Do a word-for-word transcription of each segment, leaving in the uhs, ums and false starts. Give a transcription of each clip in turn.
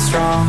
strong,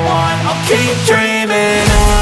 want. I'll keep dreaming on.